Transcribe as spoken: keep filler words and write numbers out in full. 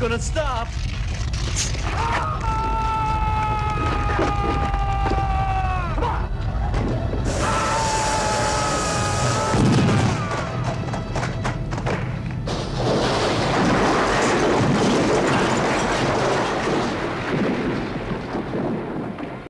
gonna stop.